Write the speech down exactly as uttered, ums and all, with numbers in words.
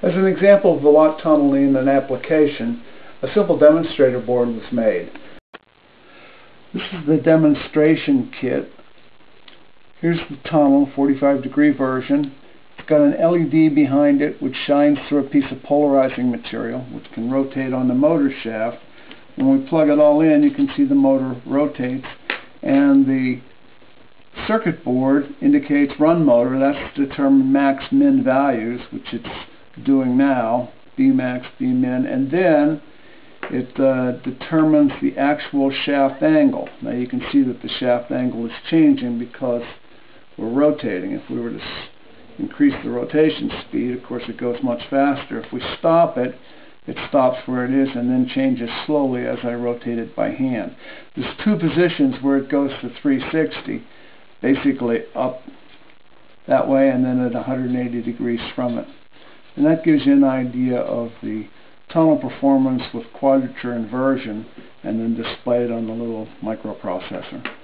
As an example of the W A T tunnel in an application, a simple demonstrator board was made. This is the demonstration kit. Here's the tunnel, forty-five degree version. It's got an L E D behind it which shines through a piece of polarizing material which can rotate on the motor shaft. When we plug it all in, you can see the motor rotates, and the circuit board indicates run motor. That's to determine max min values, which it's doing now, Bmax, Bmin, and then it uh, determines the actual shaft angle. Now you can see that the shaft angle is changing because we're rotating. If we were to s increase the rotation speed, of course it goes much faster. If we stop it, it stops where it is and then changes slowly as I rotate it by hand. There's two positions where it goes to three sixty, basically up that way and then at one hundred eighty degrees from it. And that gives you an idea of the tunnel performance with quadrature inversion and then displayed on the little microprocessor.